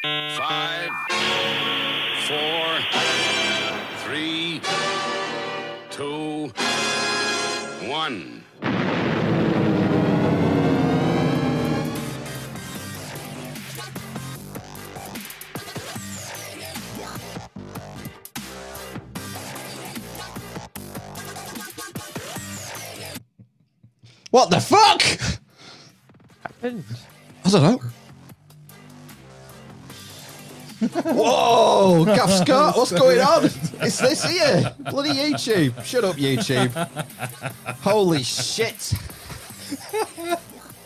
5, 4, 3, 2, 1. What the fuck? Happened? I don't know. Whoa, Gav Scott, what's going on? It's this here. Bloody YouTube. Shut up, YouTube. Holy shit.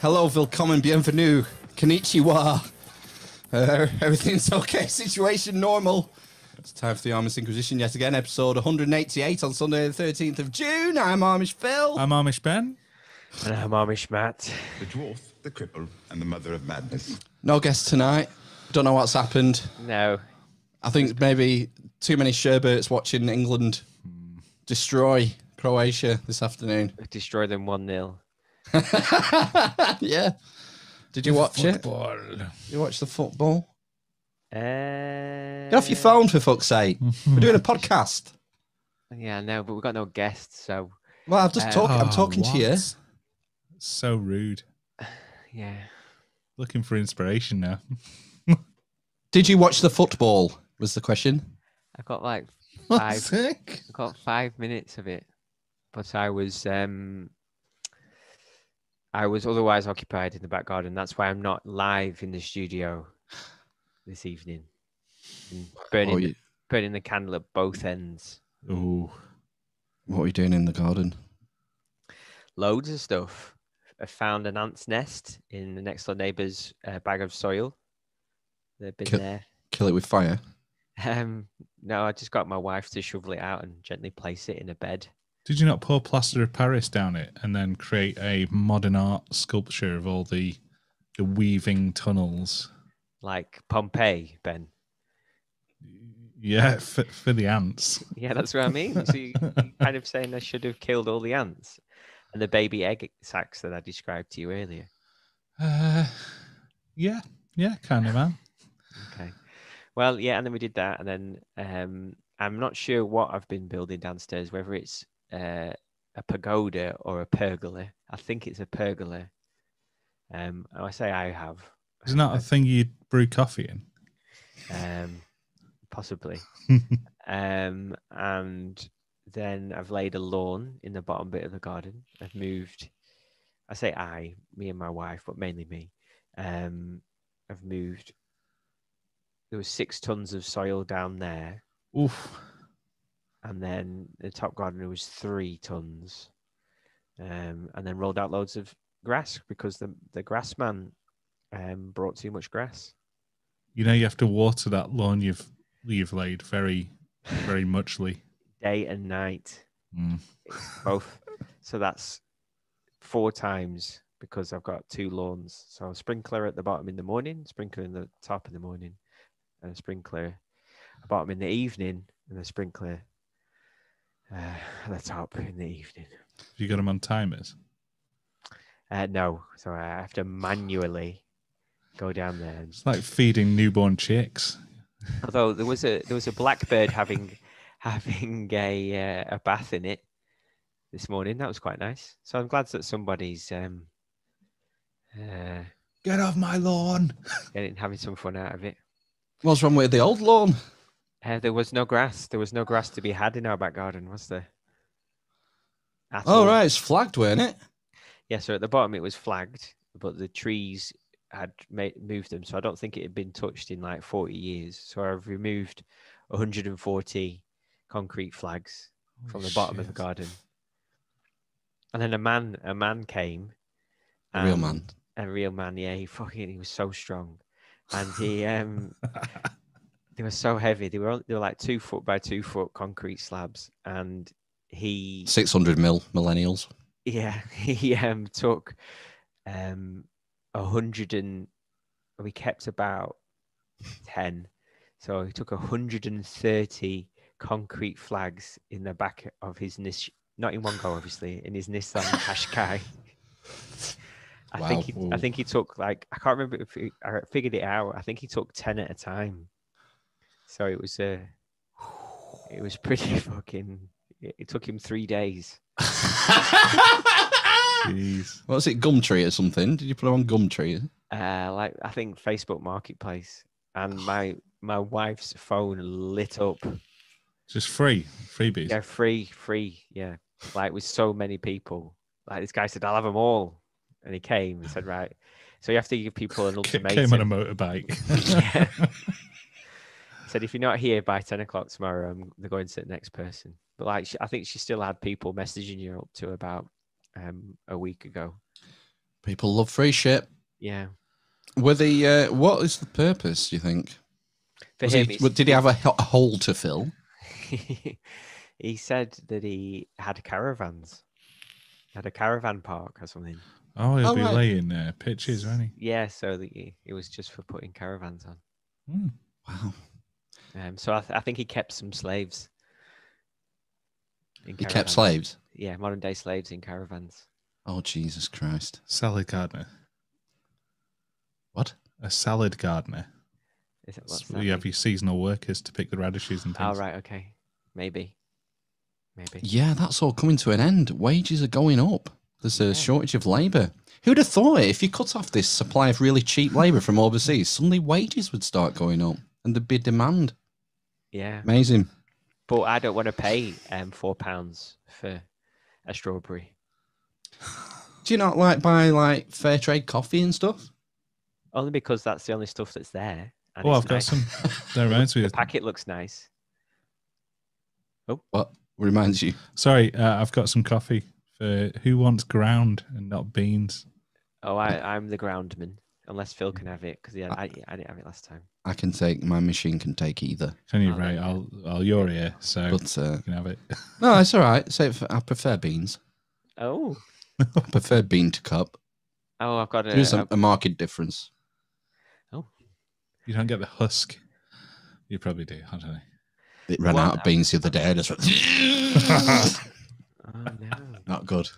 Hello, willkommen, bienvenue, konnichiwa. Everything's okay, situation normal. It's time for the Amish Inquisition yet again, episode 188 on Sunday the 13th of June. I'm Amish Phil. I'm Amish Ben. And I'm Amish Matt. The dwarf, the cripple, and the mother of madness. No guests tonight. Don't know what's happened. No. I think maybe too many Sherberts watching England destroy Croatia this afternoon. Destroy them 1-0. Yeah. Did you watch football. It? You watch the football? Get off your phone, for fuck's sake. We're doing a podcast. Yeah, I know, but we've got no guests, so... Well, I'm just talking. I'm talking to you. So rude. Yeah. Looking for inspiration now. Did you watch the football? Was the question. I got like 5. I got 5 minutes of it, but I was otherwise occupied in the back garden. That's why I'm not live in the studio this evening. And burning the candle at both ends. Oh. What are you doing in the garden? Loads of stuff. I found an ant's nest in the next door neighbour's bag of soil. They've been there. Kill it with fire? No, I just got my wife to shovel it out and gently place it in a bed. Did you not pour plaster of Paris down it and then create a modern art sculpture of all the weaving tunnels? Like Pompeii, Ben? Yeah, for the ants. Yeah, that's what I mean. So you're kind of saying I should have killed all the ants and the baby egg sacs that I described to you earlier. Yeah, kind of, man. Okay. Well, yeah, and then we did that, and then I'm not sure what I've been building downstairs, whether it's a pagoda or a pergola. I think it's a pergola. I say I have. Isn't that a thing you brew coffee in? Possibly. And then I've laid a lawn in the bottom bit of the garden. I've moved, I say I, me and my wife, but mainly me. I've moved, there was 6 tons of soil down there. Oof. And then the top garden, there was 3 tons. And then rolled out loads of grass because the grass man brought too much grass. You know, you have to water that lawn you've laid very, very muchly. Day and night. Mm. Both. So that's 4 times because I've got 2 lawns. So a sprinkler at the bottom in the morning, sprinkler in the top in the morning, and a sprinkler at the bottom in the evening, and a sprinkler at the top in the evening. Have you got them on timers? No. So I have to manually go down there. It's like feeding newborn chicks. Although there was a blackbird having a bath in it this morning. That was quite nice. So I'm glad that somebody's get off my lawn. Having some fun out of it. What's wrong with the old lawn? There was no grass. There was no grass to be had in our back garden, was there? Right, it's flagged, weren't it? Yeah. So at the bottom it was flagged, but the trees had moved them, so I don't think it had been touched in like 40 years. So I've removed 140 concrete flags from the bottom of the garden. And then a man came. A real man. A real man, yeah. He was so strong, and he they were so heavy. They were like 2 foot by 2 foot concrete slabs, and he 600 mil millennials. Yeah, he took 100 and we kept about 10, so he took 130 concrete flags in the back of his Nissan, not in one go obviously, in his Nissan Qashqai. I think he took like, I can't remember if I figured it out. I think he took 10 at a time. So it was pretty fucking. It took him 3 days. Jeez. What's it? Gumtree or something? Did you put it on Gumtree? Like I think Facebook Marketplace, and my wife's phone lit up. Just freebies. Yeah, free. Yeah, like with so many people. Like this guy said, I'll have them all. And he came and said, right. So you have to give people an ultimatum. Came on a motorbike. Yeah. He said, if you're not here by 10 o'clock tomorrow, they're going to the next person. But like, I think she still had people messaging you up to about a week ago. People love free shit. Yeah. What is the purpose, do you think? For him, did he have a hole to fill? He said that he had caravans. Had a caravan park or something. Oh, he'll be laying pitches, won't he? Yeah, so it was just for putting caravans on. Mm. Wow. So I think he kept some slaves. He kept slaves? Yeah, modern-day slaves in caravans. Oh, Jesus Christ. Salad gardener. What? A salad gardener. Is it, what's that? You have your seasonal workers to pick the radishes and things. Oh, right, okay. Maybe. Yeah, that's all coming to an end. Wages are going up. There's a shortage of labour. Who'd have thought it? If you cut off this supply of really cheap labour from overseas, suddenly wages would start going up and there'd be demand. Yeah. Amazing. But I don't want to pay £4 for a strawberry. Do you not buy fair trade coffee and stuff? Only because that's the only stuff that's there. And I've got some. That reminds me. The packet looks nice. Oh, what? Reminds you. Sorry, I've got some coffee for who wants ground and not beans. Oh, I'm the groundman. Unless Phil can have it, because I didn't have it last time. I can take, my machine can take either. Can you? Right, you're here, so you can have it. No, it's all right. I prefer beans. Oh. I prefer bean to cup. Oh, I've got There's a marked difference. Oh. You don't get the husk. You probably do, I don't know. It ran out of beans the other day. I just went, oh, no. Not good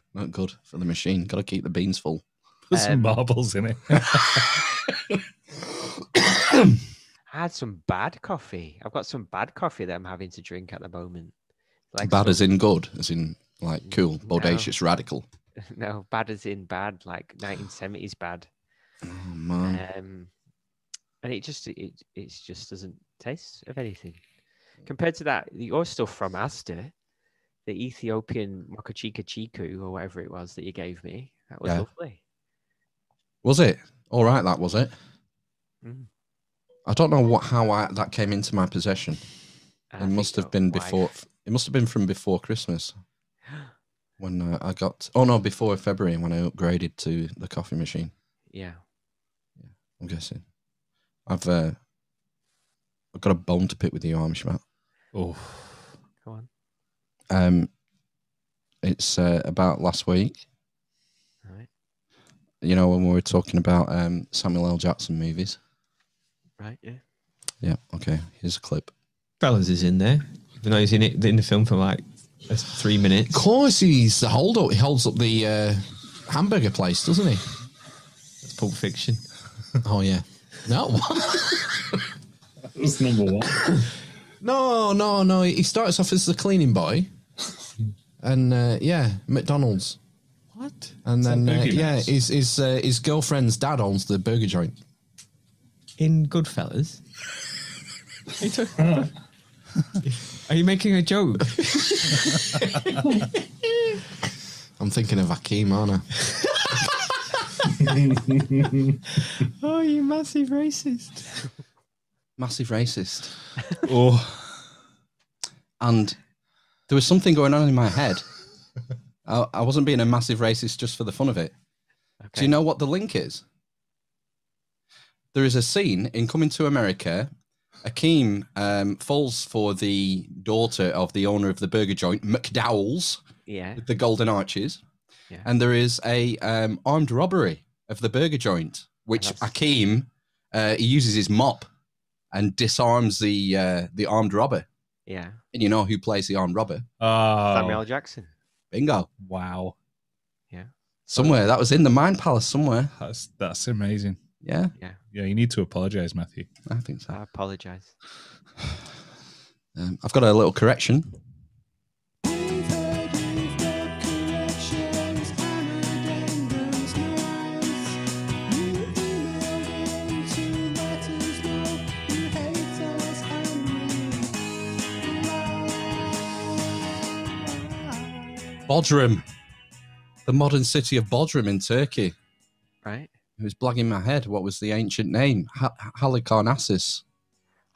for the machine. Got to keep the beans full. Put some marbles in it. I had some bad coffee. I've got some bad coffee that I'm having to drink at the moment. Like bad as in good, as in like cool, bodacious, radical. No, bad as in bad, like 1970s bad. Oh man. And it just doesn't taste of anything. Compared to that, your stuff from Asda, the Ethiopian Mokochika Chiku or whatever it was that you gave me, that was lovely. Was it? All right, that was it. Mm. I don't know how that came into my possession. It must have been before. It must have been from before Christmas when I got. Oh no, before February when I upgraded to the coffee machine. Yeah. I'm guessing. I've got a bone to pick with you, Amish Matt. Oh, go on. It's about last week. All right. You know when we were talking about Samuel L. Jackson movies. Right. Yeah. Yeah. Okay. Here's a clip. Goodfellas is in there. Even though he's in the film for like 3 minutes. Of course, he's the holdup. He holds up the hamburger place, doesn't he? That's Pulp Fiction. Oh yeah. No. That's number one. No. He starts off as the cleaning boy, and McDonald's. What? And it's then his girlfriend's dad owns the burger joint. In Goodfellas. Are you making a joke? I'm thinking of Akeem, aren't I? Oh, you massive racist. Massive racist. Oh. And there was something going on in my head. I wasn't being a massive racist just for the fun of it. Okay. Do you know what the link is? There is a scene in Coming to America. Akeem falls for the daughter of the owner of the burger joint, McDowell's, with the golden arches. Yeah. And there is a armed robbery of the burger joint, which Akeem, he uses his mop and disarms the armed robber. Yeah. And you know who plays the armed robber? Samuel Jackson. Bingo. Wow. Yeah. Somewhere. That was in the Mind Palace somewhere. That's amazing. Yeah. Yeah. Yeah, you need to apologize, Matthew. I think so. I apologize. I've got a little correction. Bodrum, the modern city of Bodrum in Turkey. Right. It was blagging my head. What was the ancient name? Halicarnassus.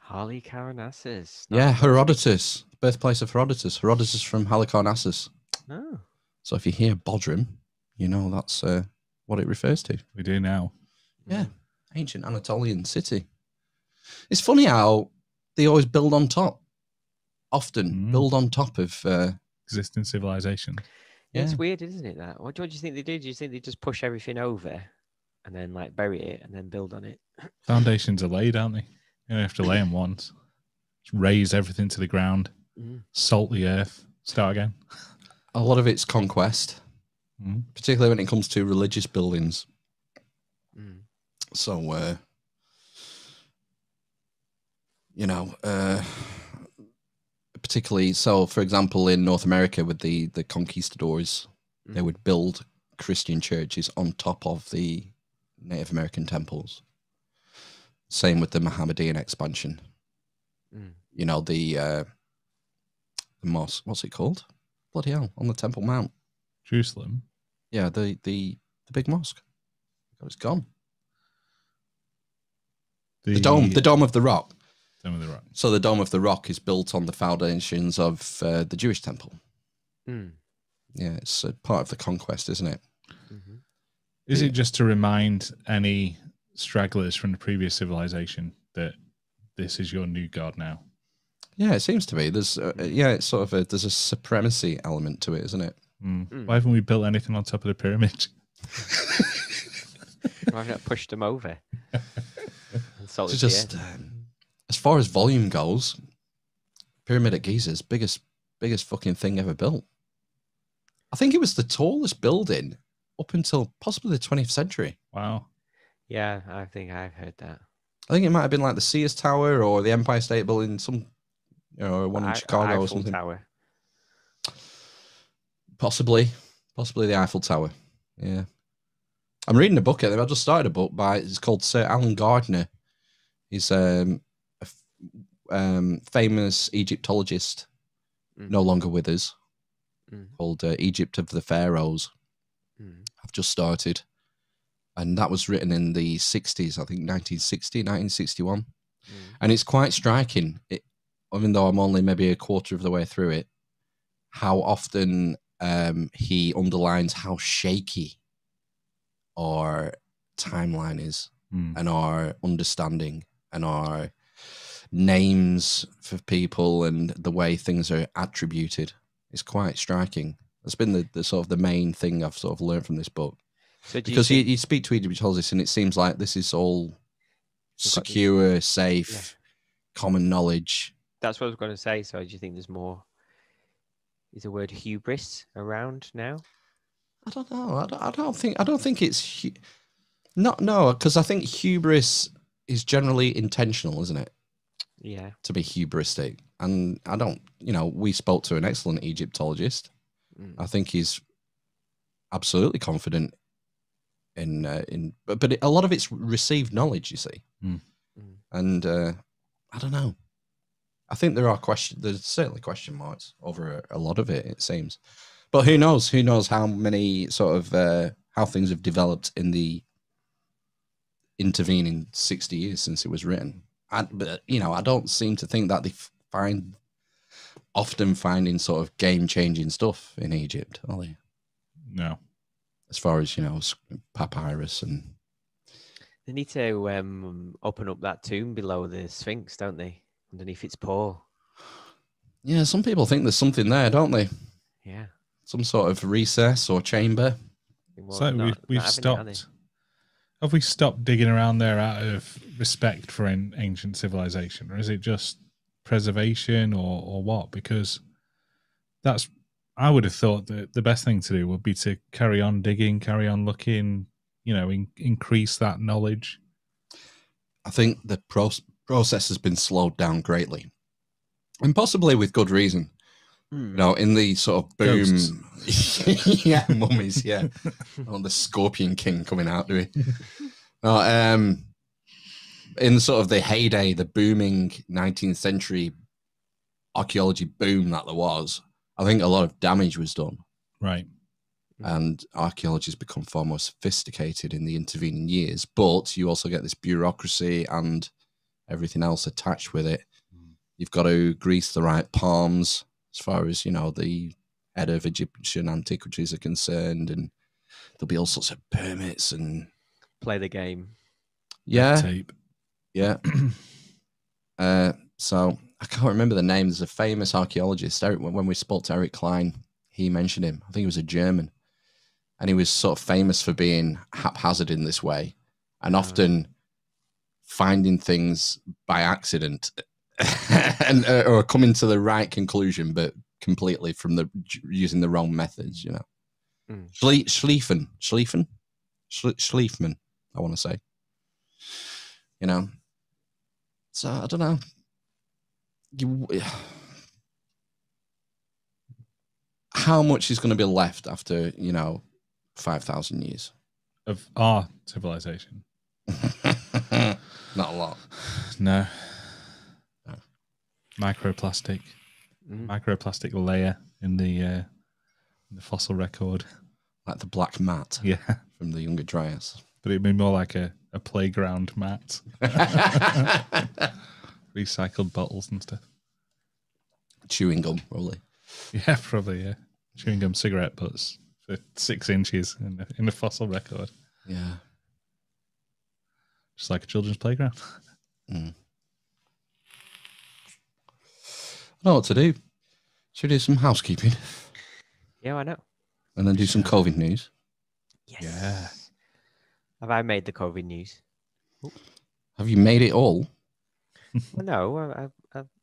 Halicarnassus. Yeah, Herodotus. Birthplace of Herodotus. Herodotus from Halicarnassus. Oh. So if you hear Bodrum, you know that's what it refers to. We do now. Yeah. Ancient Anatolian city. It's funny how they always build on top. Often build on top of... existing civilization. Yeah, it's weird, isn't it? That what do you think they do? Do you think they just push everything over and then like bury it and then build on it? Foundations are laid, aren't they? You only have to lay them once. Just raise everything to the ground, salt the earth, start again. A lot of it's conquest, particularly when it comes to religious buildings. So, you know. Particularly, so for example, in North America with the conquistadors, they would build Christian churches on top of the Native American temples. Same with the Mohammedan expansion. You know, the mosque, what's it called? Bloody hell, on the Temple Mount. Jerusalem? Yeah, the big mosque. It's gone. The Dome of the Rock. Dome of the Rock. So the Dome of the Rock is built on the foundations of the Jewish temple. Yeah, it's a part of the conquest, isn't it? Is it just to remind any stragglers from the previous civilization that this is your new god now? Yeah, it seems to be. There's it's sort of there's a supremacy element to it, isn't it? Why haven't we built anything on top of the pyramid? Why haven't I pushed them over? It's just. As far as volume goes, Pyramid at Giza's biggest fucking thing ever built. I think it was the tallest building up until possibly the 20th century. Wow. Yeah, I think I've heard that. I think it might have been like the Sears Tower or the Empire State Building, one in Chicago or something. Eiffel Tower. Possibly the Eiffel Tower. Yeah. I'm reading a book. I just started a book it's called Sir Alan Gardner. He's famous Egyptologist, no longer with us, called Egypt of the Pharaohs. I've just started, and that was written in the 60s, I think 1960, 1961. And it's quite striking, even though I'm only maybe a quarter of the way through it, how often he underlines how shaky our timeline is and our understanding and our names for people and the way things are attributed. It's quite striking. That's been the sort of the main thing I've sort of learned from this book. So because you speak to Egyptologists and it seems like this is all secure, safe, common knowledge. That's what I was going to say. So do you think there's more, is the word hubris around now? I don't know. I don't think it's not. No, because I think hubris is generally intentional, isn't it? Yeah, to be hubristic. And I don't, we spoke to an excellent Egyptologist. I think he's absolutely confident but a lot of it's received knowledge, you see. And I don't know. I think there's certainly question marks over a lot of it, it seems. But who knows? Who knows how many sort of, how things have developed in the intervening 60 years since it was written. But I don't seem to think that they often finding sort of game-changing stuff in Egypt, are they? No. As far as, papyrus and... They need to open up that tomb below the Sphinx, don't they? Underneath its paw. Yeah, some people think there's something there, don't they? Yeah. Some sort of recess or chamber. So we've stopped... Have we stopped digging around there out of respect for an ancient civilization, or is it just preservation or what? Because that's I would have thought that the best thing to do would be to carry on digging, carry on looking, you know, increase that knowledge. I think the process has been slowed down greatly, and possibly with good reason. You know, in the sort of boom, yeah, mummies, yeah, on the Scorpion King coming out to me. No, in sort of the heyday, the booming 19th century archaeology boom that there was, I think a lot of damage was done. Right. And archaeology has become far more sophisticated in the intervening years, but you also get this bureaucracy and everything else attached with it. You've got to grease the right palms, as far as, you know, the head of Egyptian antiquities are concerned, and there'll be all sorts of permits and play the game. Yeah. Tape. Yeah. So I can't remember the name. There's a famous archaeologist. When we spoke to Eric Cline, he mentioned him. I think he was a German, and he was sort of famous for being haphazard in this way and often finding things by accident. And or coming to the right conclusion, but completely from the using the wrong methods, you know. Schliemann, I want to say. You know, so I don't know. How much is going to be left after, you know, 5,000 years of our civilization? Not a lot. No. Microplastic, microplastic layer in the fossil record, like the black mat, yeah, from the Younger Dryas. But it'd be more like a playground mat, recycled bottles and stuff. Chewing gum, probably. Yeah, probably. Yeah, chewing gum, cigarette butts for 6 inches in the fossil record. Yeah, just like a children's playground. I don't know what to do. Should we do some housekeeping? Yeah, I know. And then do some COVID news. Yes. Yeah. Have I made the COVID news? Have you made it all? Well, no,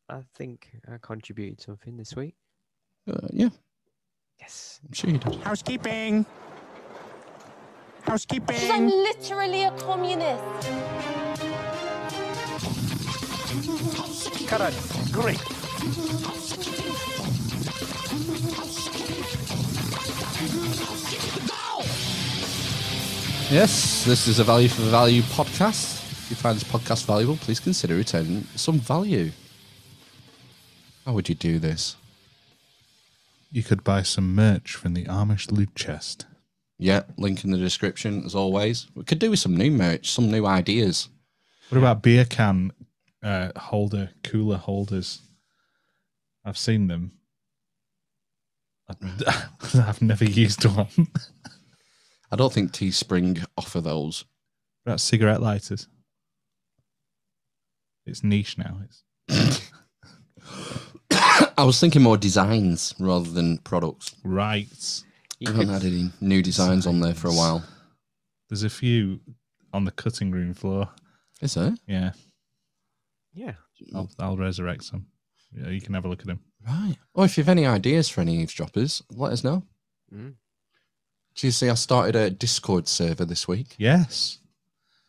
I think I contributed something this week. Yeah. Yes. I'm sure you did. Housekeeping. Housekeeping. Because I'm literally a communist. Cut out. Great. Yes, this is a value for value podcast. If you find this podcast valuable, please consider returning some value. How would you do this? You could buy some merch from the Amish Loot Chest. Yeah, link in the description as always. We could do with some new merch, some new ideas. What about beer can cooler holders? I've seen them. I've never used one. I don't think Teespring offer those. What about cigarette lighters? It's niche now. It's... I was thinking more designs rather than products. Right. I haven't had any new designs on there for a while. There's a few on the cutting room floor. Is there? Yeah. Yeah. I'll resurrect some. Yeah, you can have a look at them. Right. Or if you've any ideas for any eavesdroppers, let us know. Do you see I started a Discord server this week? Yes.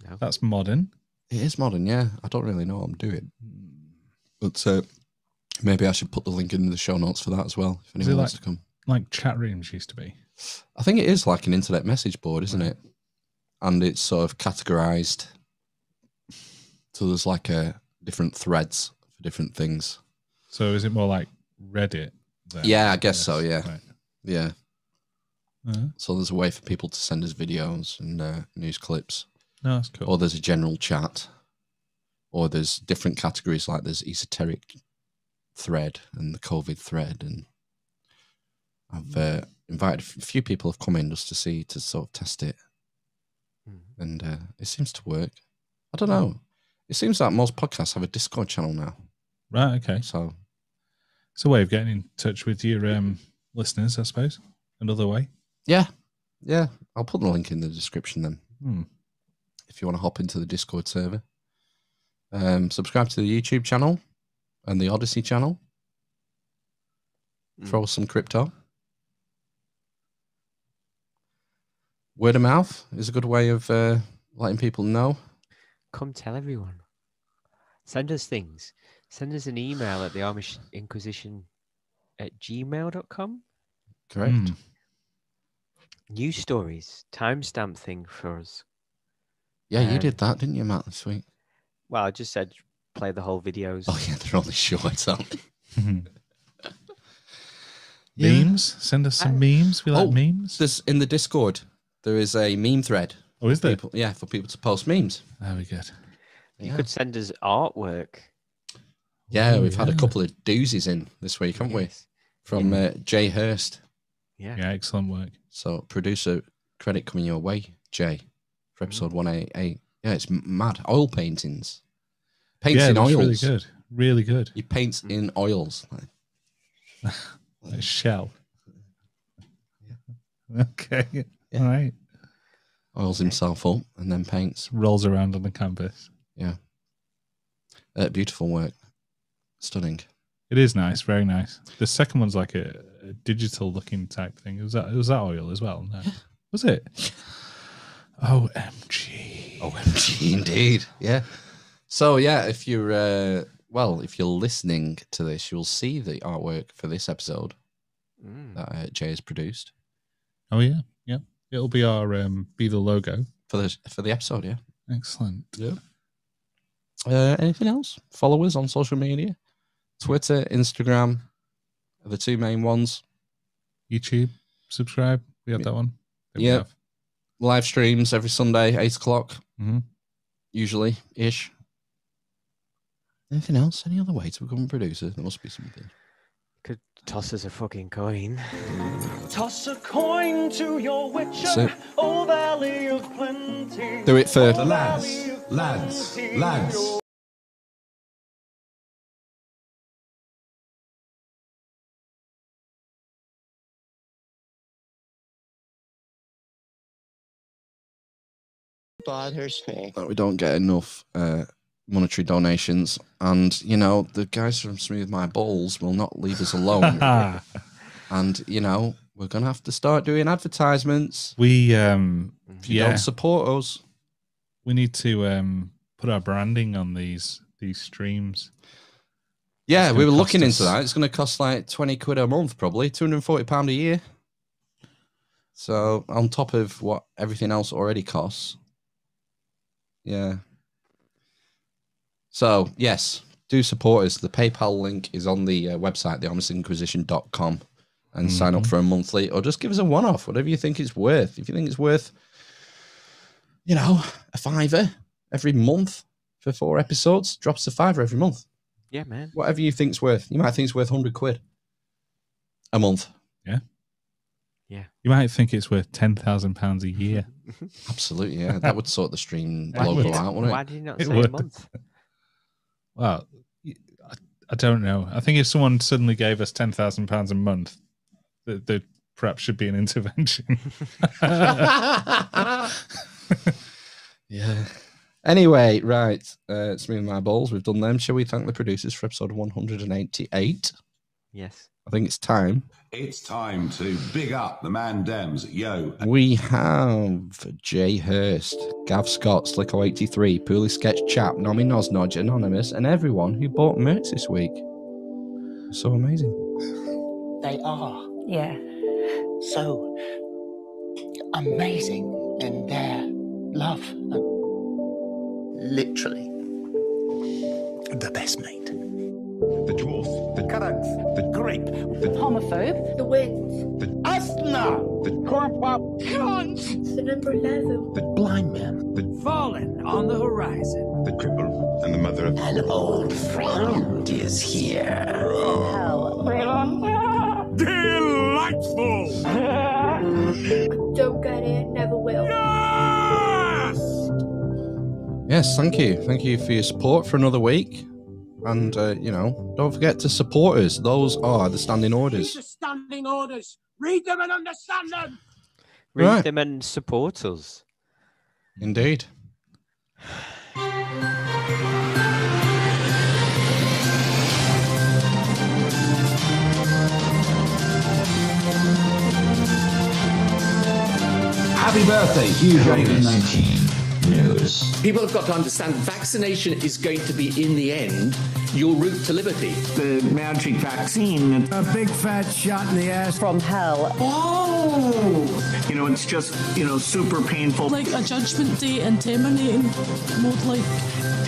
No. That's modern. It is modern, yeah. I don't really know what I'm doing. But maybe I should put the link in the show notes for that as well, if anyone wants to come. Like chat rooms used to be. I think it is like an internet message board, isn't it? And it's sort of categorized. So there's like different threads for different things. So is it more like Reddit? Yeah, I guess so, yeah. Right. Yeah. So there's a way for people to send us videos and news clips. No, that's cool. Or there's a general chat. Or there's different categories, like there's esoteric thread and the COVID thread. And I've invited a few people have come in just to see, to sort of test it. And it seems to work. I don't know. It seems like most podcasts have a Discord channel now. Right, okay. So it's a way of getting in touch with your listeners, I suppose. Another way. Yeah. Yeah. I'll put the link in the description then. If you want to hop into the Discord server. Subscribe to the YouTube channel and the Odyssey channel. Throw some crypto. Word of mouth is a good way of letting people know. Come tell everyone. Send us things. Send us an email at theamishinquisition@gmail.com. Correct. News stories. Timestamp thing for us. Yeah, you did that, didn't you, Matt, this week? Well, I just said play the whole videos. Oh, yeah, they're only short, aren't they? Memes. Send us some memes. We like memes. There's, in the Discord, there is a meme thread. Oh, is there? People, yeah, for people to post memes. There we go. You could send us artwork. Yeah, we've had a couple of doozies in this week, haven't we? From Jay Hurst. Yeah. Yeah, excellent work. So, producer credit coming your way, Jay, for episode 188. Yeah, it's mad. Oil paintings. Paints in oils. Really good. Really good. He paints in oils. Like. A shell. Yeah. Okay. Yeah. All right. Oils himself up and then paints. Rolls around on the canvas. Yeah. Beautiful work. Stunning. It is nice. Very nice. The second one's like a digital looking type thing. Was that oil as well? No. Was it? OMG. OMG indeed. Yeah. So yeah, if you're well, if you're listening to this, you'll see the artwork for this episode that Jay has produced. Oh yeah, yeah. It'll be our be the logo for the episode. Yeah, excellent. Yeah. Anything else? Follow us on social media: Twitter, Instagram, are the two main ones. YouTube, subscribe. We have that one. Yeah. Live streams every Sunday, 8 o'clock, usually ish. Anything else? Any other way to become a producer? There must be something. Could toss us a fucking coin. Toss a coin to your witcher, O Valley of Plenty. Do it for the lads, lads, lads. Bothers me that we don't get enough. Monetary donations, and you know the guys from Smooth My Balls will not leave us alone. And you know we're gonna have to start doing advertisements. We if you don't support us, we need to put our branding on these streams. Yeah, we were looking into that. It's gonna cost like 20 quid a month, probably £240 a year. So on top of what everything else already costs. Yeah. So, yes, do support us. The PayPal link is on the website, theamishinquisition.com, and sign up for a monthly, or just give us a one-off, whatever you think it's worth. If you think it's worth, you know, a £5 every month for 4 episodes, drop us a £5 every month. Yeah, man. Whatever you think's worth. You might think it's worth 100 quid a month. Yeah. Yeah. You might think it's worth £10,000 a year. Absolutely, yeah. That would sort the stream logo out, wouldn't it? Why did you not say a month? Well, I don't know. I think if someone suddenly gave us £10,000 a month, there perhaps should be an intervention. Yeah. Anyway, right. Smooth My Balls. We've done them. Shall we thank the producers for episode 188? Yes. I think it's time. It's time to big up the man Dems. Yo. We have Jay Hurst, Gav Scott, Slicko83, Pooley Sketch Chap, Nomi Noznodge, Anonymous, and everyone who bought merch this week. So amazing. They are. Yeah. So amazing in their love. Literally. The best mate. The dwarf, the currants, the grape, the homophobe, the wind, the asthma, the corpo, cunt, the number 11, the blind man, the fallen on the horizon, the cripple, and the mother of an old friend is here. Oh, delightful! Don't get it, never will. Yes! Yes, thank you. Thank you for your support for another week. And, you know, don't forget to support us. Those are the standing orders. These are standing orders. Read them and understand them. Read them and support us. Indeed. Happy birthday, huge COVID-19 news. People have got to understand vaccination is going to be, in the end, your route to liberty. The magic vaccine. A big fat shot in the ass. From hell. Oh! You know, it's just, you know, super painful. Like a judgment day and terminating. More like...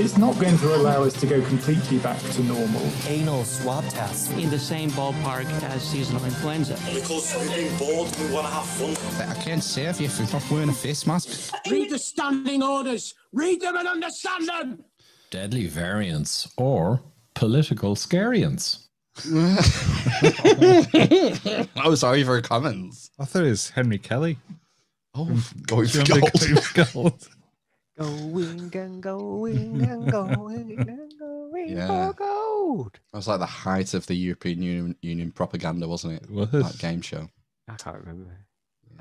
It's not going to allow us to go completely back to normal. Anal swab tests. In the same ballpark as seasonal influenza. Because we've been bored, we want to have fun. I can't serve you if you're not wearing a face mask. Read the standing orders. Read them and understand them. Deadly variants or political scariants. Oh, sorry for comments. I thought it was Henry Kelly. Oh, going for gold. Going and going and going and going for gold. That was like the height of the European Union propaganda, wasn't it? What? That game show. I can't remember.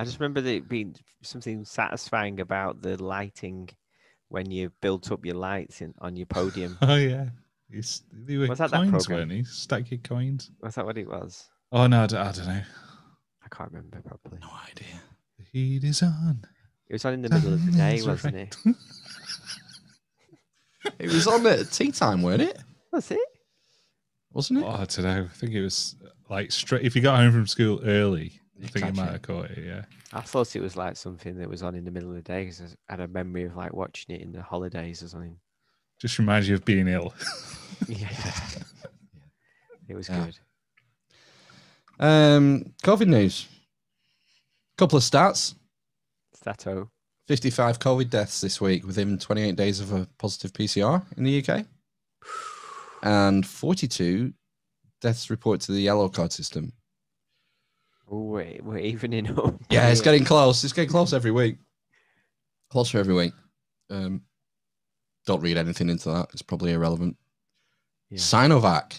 I just remember there being something satisfying about the lighting. When you built up your lights on your podium. Oh, yeah. You were was that coins, that weren't you? Stack your coins. Was that what it was? Oh, no, I don't know. I can't remember properly. No idea. The heat is on. It was on in the middle of the day, wasn't it? It was on at tea time, weren't it? That's it. Wasn't it? Oh, I don't know. I think it was like straight. If you got home from school early... I think you might have caught it, yeah. I thought it was like something that was on in the middle of the day because I had a memory of like watching it in the holidays or something. Just reminds you of being ill. Yeah. It was good. COVID news. Couple of stats. Stato. 55 COVID deaths this week within 28 days of a positive PCR in the UK. And 42 deaths reported to the yellow card system. Wait, we're evening up. Yeah, it's getting close. It's getting close every week. Closer every week. Don't read anything into that. It's probably irrelevant. Yeah. Sinovac,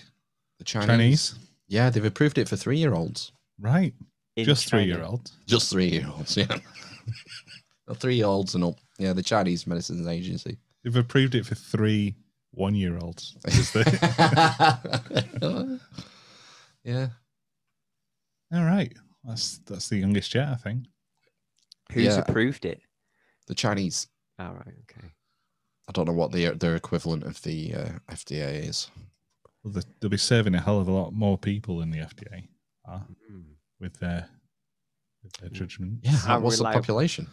the Chinese. Yeah, they've approved it for 3-year-olds. Right. Just 3-year-olds. Just 3-year-olds, yeah. 3-year-olds and up. Yeah, the Chinese Medicines Agency. They've approved it for 3 one-year-olds. Yeah. All right, that's the youngest yet, I think. Who's approved it? The Chinese. All right, okay. I don't know what their equivalent of the FDA is. Well, they'll be serving a hell of a lot more people than the FDA are with their judgment. Yeah, what's the population?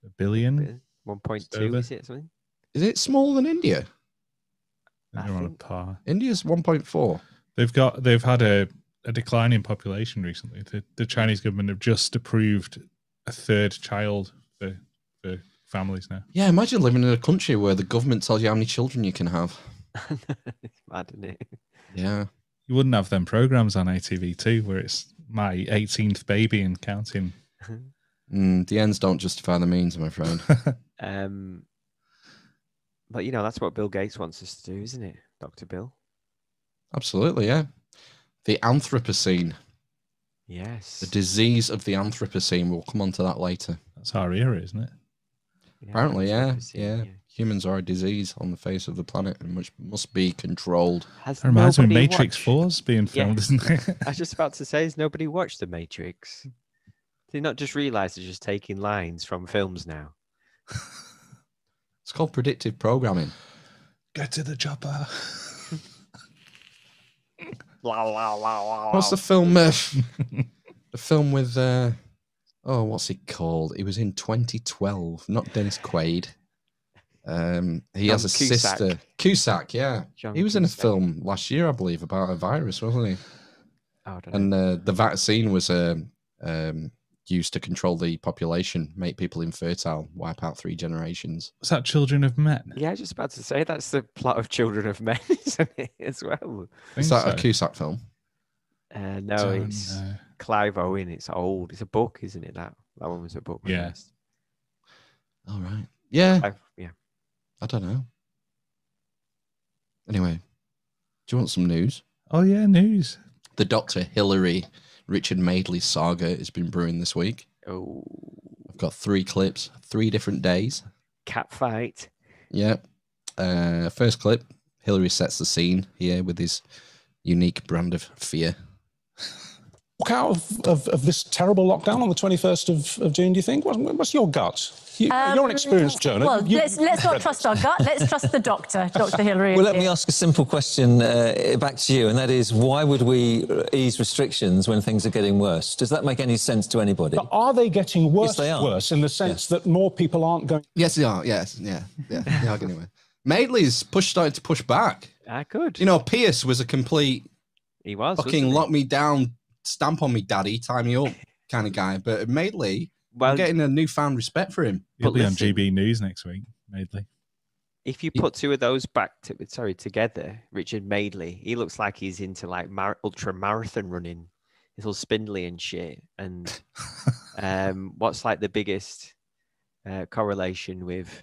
1 billion. 1.2 is it something? Is it smaller than India? They're on a par. India's 1.4. They've had a decline in population recently. The Chinese government have just approved a third child for families now. Yeah, imagine living in a country where the government tells you how many children you can have. It's mad, isn't it? Yeah. You wouldn't have them programs on ATV too, where it's my 18th baby and counting. The ends don't justify the means, I'm afraid. But, you know, that's what Bill Gates wants us to do, isn't it, Dr. Bill? Absolutely, yeah. The Anthropocene. Yes. The disease of the Anthropocene. We'll come on to that later. That's our era, isn't it? Yeah, apparently, yeah. Humans are a disease on the face of the planet and which must be controlled. That reminds me of Matrix 4's being filmed, isn't it? I was just about to say, has nobody watched The Matrix? Do you not just realise they're just taking lines from films now? It's called predictive programming. Get to the chopper. La, la, la, la, what's the film? The film with what's it called? It was in 2012. Not Dennis Quaid. He John has a Cusack. Sister. Cusack, yeah. John he was Cusack. In a film last year, I believe, about a virus, wasn't he? Oh, I don't know. And the vaccine was used to control the population, make people infertile, wipe out 3 generations. Was that Children of Men? Yeah, I was just about to say that's the plot of Children of Men, isn't it, as well? Is that a Cusack film? No, it's Clive Owen. It's old. It's a book, isn't it? That one was a book. Yeah. All right. Yeah. I don't know. Anyway, do you want some news? Oh, yeah, news. The Dr. Hilary... Richard Madeley saga has been brewing this week. Oh, I've got 3 clips, 3 different days. Cat fight. Yeah. First clip, Hillary sets the scene here with his unique brand of fear. walk out of this terrible lockdown on the 21st of June, do you think? What's your gut? You're an experienced journalist. Well, let's not trust our gut. Let's trust the doctor, Dr. Hilary. Well, let me ask a simple question back to you, and that is, why would we ease restrictions when things are getting worse? Does that make any sense to anybody? But are they getting worse? Yes, they are. Worse in the sense that more people aren't going. Yes, they are. Yes, yeah. They are getting worse. Madeley's started to push back. I could. You know, Pierce was a complete. He was fucking lock me down, stamp on me, daddy, tie me up kind of guy. But Madeley. Well, I'm getting a newfound respect for him. He'll be on GB News next week, Madeley. If you put two of those together, Richard Madeley, he looks like he's into like ultra marathon running. He's all spindly and shit. And what's like the biggest correlation with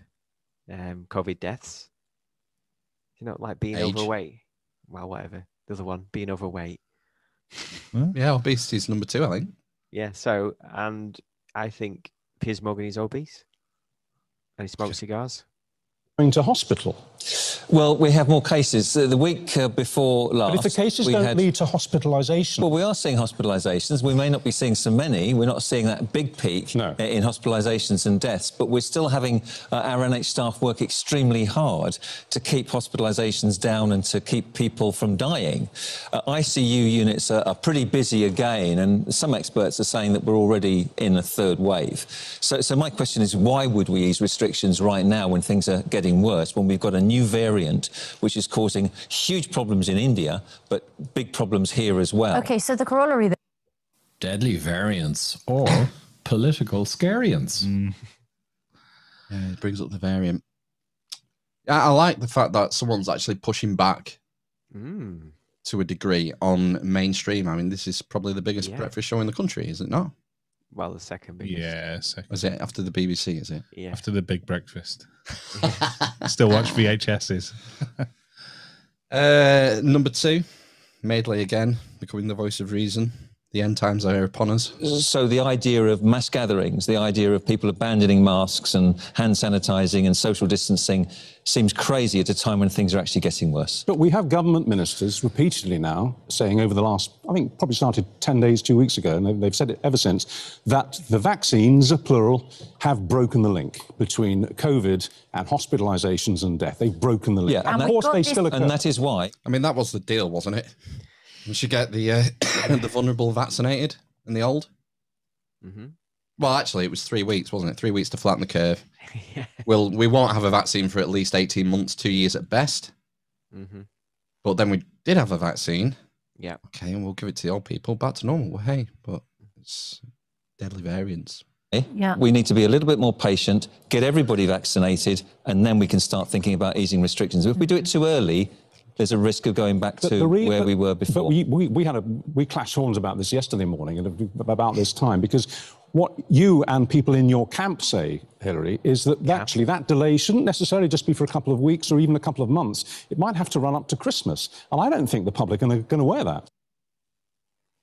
COVID deaths? You know, like being overweight. Well, whatever. The other one, being overweight. Well, yeah, obesity is number 2, I think. Yeah. So I think Piers Morgan is obese and he smokes cigars. Going to hospital. Well, we have more cases. The week before last... But if the cases don't lead to hospitalisation... Well, we are seeing hospitalisations. We may not be seeing so many. We're not seeing that big peak in hospitalisations and deaths, but we're still having our NHS staff work extremely hard to keep hospitalisations down and to keep people from dying. ICU units are pretty busy again, and some experts are saying that we're already in a third wave. So my question is, why would we ease restrictions right now when things are getting worse, when we've got a new variant which is causing huge problems in India, but big problems here as well. Okay, so the corollary there. Deadly variants or political scariants. Mm. Yeah, it brings up the variant. I like the fact that someone's actually pushing back to a degree on mainstream. I mean, this is probably the biggest breakfast show in the country, is it not? Well, the second biggest. Yeah, second. Was it after the BBC, is it? Yeah. After the Big Breakfast. Still watch VHSs. Number 2, Madeley again, becoming the voice of reason. The end times are upon us. So the idea of mass gatherings, the idea of people abandoning masks and hand sanitising and social distancing seems crazy at a time when things are actually getting worse. But we have government ministers repeatedly now saying over the last, I think probably started 10 days, 2 weeks ago, and they've said it ever since, that the vaccines, plural, have broken the link between COVID and hospitalisations and death. They've broken the link. Yeah, and of course they still occur. And that is why. I mean, that was the deal, wasn't it? We should get the vulnerable vaccinated and the old. Mm-hmm. Well, actually, it was 3 weeks, wasn't it? 3 weeks to flatten the curve. Yeah. Well, we won't have a vaccine for at least 18 months, 2 years at best. Mm-hmm. But then we did have a vaccine. Yeah. Okay, and we'll give it to the old people back to normal. Well, hey, but it's deadly variants. Yeah. We need to be a little bit more patient, get everybody vaccinated, and then we can start thinking about easing restrictions. If we do it too early... There's a risk of going back to where we were before. But we clashed horns about this yesterday morning and about this time, because what you and people in your camp say, Hilary, is that actually that delay shouldn't necessarily just be for a couple of weeks or even a couple of months. It might have to run up to Christmas. And I don't think the public are going to wear that.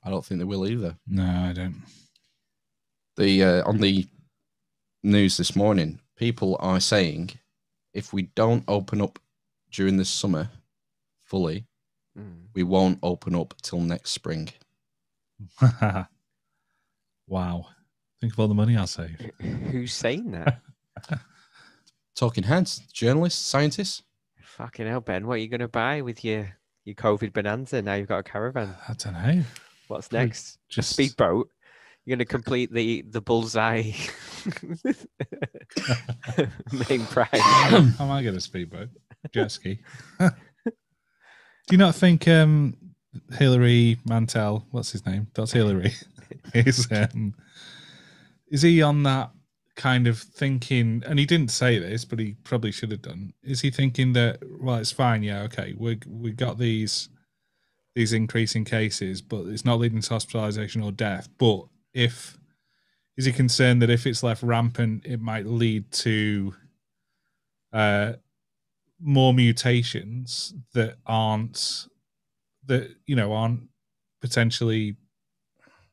I don't think they will either. No, I don't. On the news this morning, people are saying if we don't open up during the summer... fully, we won't open up till next spring. Wow. Think of all the money I'll save. Who's saying that? Talking heads, journalists, scientists. Fucking hell, Ben, what are you going to buy with your COVID bonanza? Now you've got a caravan. I don't know. What's next? Just a speedboat. You're going to complete the bullseye main prize. How am I going to speedboat? Jet ski. Do you not think Hilary Mantel, what's his name? That's Hilary. Is he on that kind of thinking, and he didn't say this, but he probably should have done, is he thinking that, well, it's fine, yeah, okay, we got these increasing cases, but it's not leading to hospitalisation or death, but is he concerned that if it's left rampant, it might lead to... more mutations that aren't potentially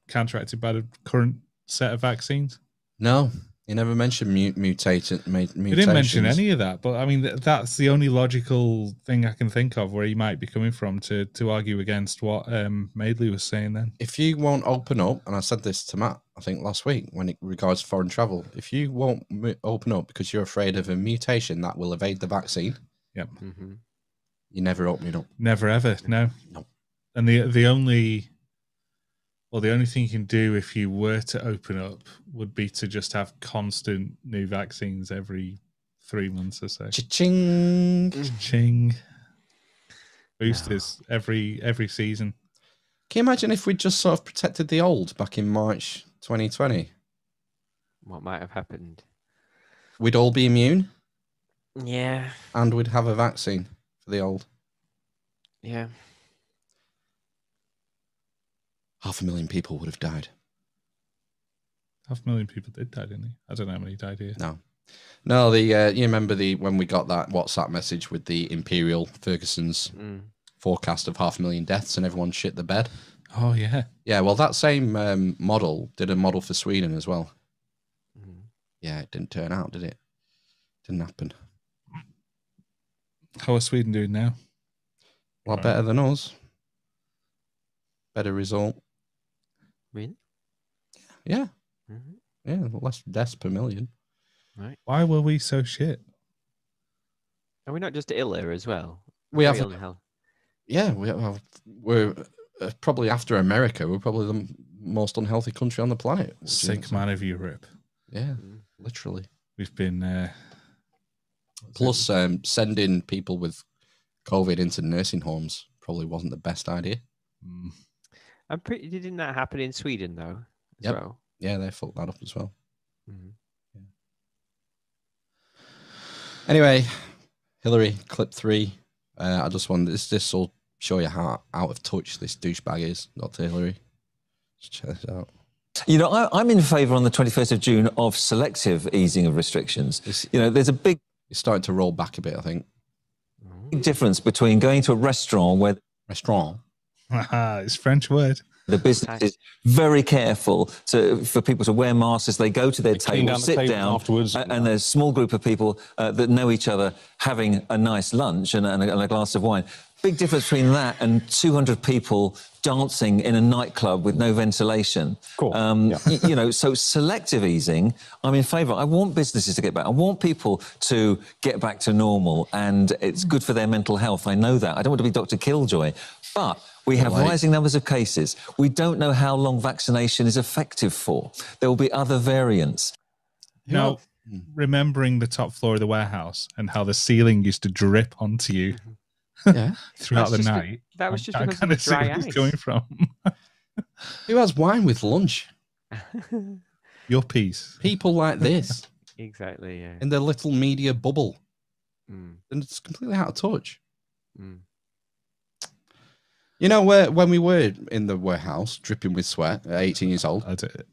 counteracted by the current set of vaccines? No, You never mentioned mutation. You didn't mention any of that, but I mean, that's the only logical thing I can think of where you might be coming from to argue against what Madeley was saying then. If you won't open up, and I said this to Matt, I think last week, when it regards foreign travel, if you won't open up because you're afraid of a mutation that will evade the vaccine, yep, mm-hmm, you're never opening up. Never, ever, no. No. And the only thing you can do if you were to open up would be to just have constant new vaccines every 3 months or so. Cha-ching! Cha-ching. Boosters every season. Can you imagine if we just sort of protected the old back in March 2020? What might have happened? We'd all be immune. Yeah. And we'd have a vaccine for the old. Yeah. 500,000 people would have died. 500,000 people did die, didn't they? I don't know how many died here. No. No, you remember when we got that WhatsApp message with the Imperial Ferguson's forecast of 500,000 deaths and everyone shit the bed? Oh, yeah. Yeah, well, that same model did a model for Sweden as well. Mm. Yeah, it didn't turn out, did it? Didn't happen. How is Sweden doing now? A lot better than us. Better result. Really? Yeah. Mm-hmm. Yeah, less deaths per million. Right. Why were we so shit? Are we not just iller as well? We have. Yeah, we're probably after America. We're probably the most unhealthy country on the planet. Sick man of Europe. Yeah, literally. We've been. Plus, sending people with COVID into nursing homes probably wasn't the best idea. Mm. Didn't that happen in Sweden though? As well? Yeah, they fucked that up as well. Mm-hmm. Yeah. Anyway, Hillary, clip 3. I just wanted this will show you how out of touch this douchebag is. Not to Hillary. Just check this out. You know, I'm in favour on the 21st of June of selective easing of restrictions. You know, there's a big. It's starting to roll back a bit, I think. Big difference between going to a restaurant where. Restaurant. It's French word. The business is very careful for people to wear masks as they go to their table, sit down afterwards, and there's a small group of people that know each other having a nice lunch and a glass of wine. Big difference between that and 200 people dancing in a nightclub with no ventilation. Cool. You know, so selective easing, I'm in favour. I want businesses to get back. I want people to get back to normal, and it's good for their mental health. I know that. I don't want to be Dr. Killjoy, but we have rising numbers of cases. We don't know how long vaccination is effective for. There will be other variants. Now, remembering the top floor of the warehouse and how the ceiling used to drip onto you. Yeah, throughout the night. That was just because of the dry ice. It's going from. Who has wine with lunch? Your piece. People like this. Exactly. Yeah. In their little media bubble, and it's completely out of touch. Mm. You know, when we were in the warehouse, dripping with sweat, at 18 years old.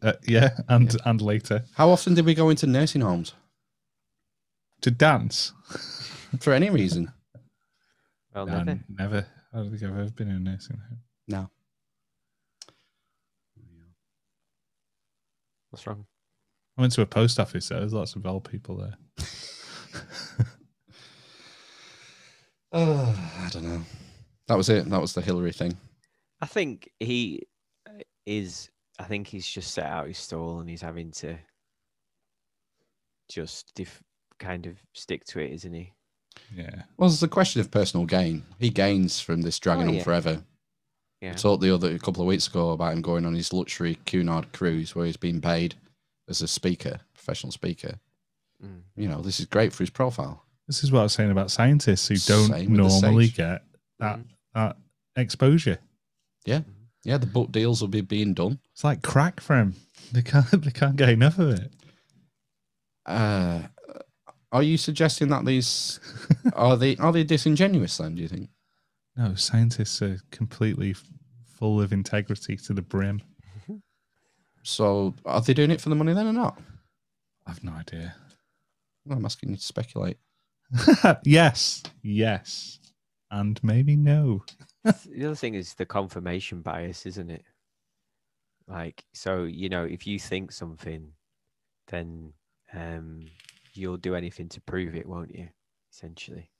And later. How often did we go into nursing homes to dance for any reason? Well, no, never. I don't think I've ever been in a nursing home. No. What's wrong? I went to a post office, so there's lots of old people there. I don't know. That was it. That was the Hillary thing. I think he's just set out his stall and he's having to just kind of stick to it, isn't he? Yeah. Well, it's a question of personal gain. He gains from this dragging on forever. Yeah. I talked a couple of weeks ago about him going on his luxury Cunard cruise where he's being paid as a speaker, professional speaker. Mm. You know, this is great for his profile. This is what I was saying about scientists who don't normally get that exposure. Yeah. Yeah, the book deals will be being done. It's like crack for him. They can't get enough of it. Are you suggesting that these are they disingenuous then, do you think? No, scientists are completely full of integrity to the brim. So are they doing it for the money then or not? I've no idea. Well, I'm asking you to speculate. Yes. And maybe no. The other thing is the confirmation bias, isn't it? Like, so, you know, if you think something, then you'll do anything to prove it, won't you? Essentially,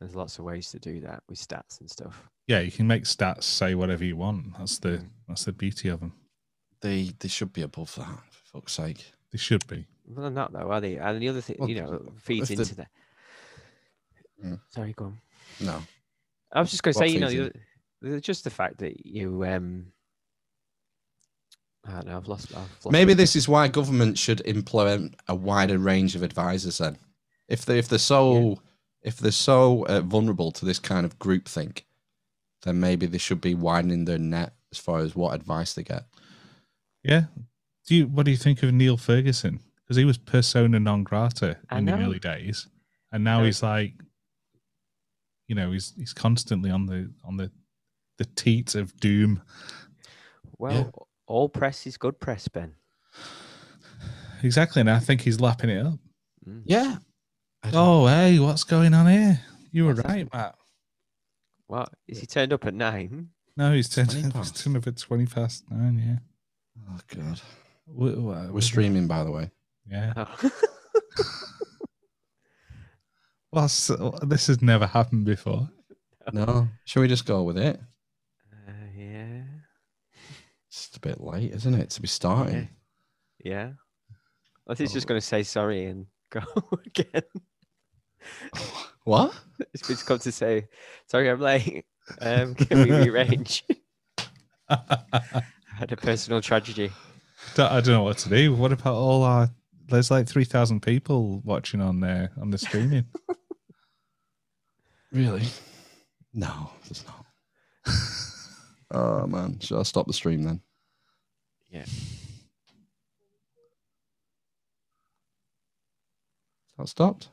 there's lots of ways to do that with stats and stuff. Yeah, you can make stats say whatever you want. That's the beauty of them. They should be above that, for fuck's sake. They should be. Well, they're not though, are they? And the other thing, well, you know, feeds into that. Yeah. Sorry, go on. No, I was just going to say, you know, just the fact that you. I don't know, I've lost Maybe this is why government should implement a wider range of advisors. Then, if they're so vulnerable to this kind of groupthink, then maybe they should be widening their net as far as what advice they get. Yeah. What do you think of Neil Ferguson? Because he was persona non grata in the early days, and now he's like, you know, he's constantly on the teat of doom. Well. Yeah. All press is good press, Ben. Exactly, and I think he's lapping it up. Mm. Yeah. Oh, hey, what's going on here? You were right, Matt. What? Is he turned up at 9? No, he's turned up at 20 past 9, yeah. Oh, God. We're streaming, by the way. Yeah. Oh. Well, so, this has never happened before. No. Shall we just go with it? Yeah. It's a bit late, isn't it, to be starting? Yeah. I think it's just going to say sorry and go again. What? It's come to say, sorry, I'm late. Can we rearrange? I had a personal tragedy. I don't know what to do. What about all our... There's like 3,000 people watching on the streaming. Really? No, there's not. Oh, man. Should I stop the stream then? Yeah. That stopped?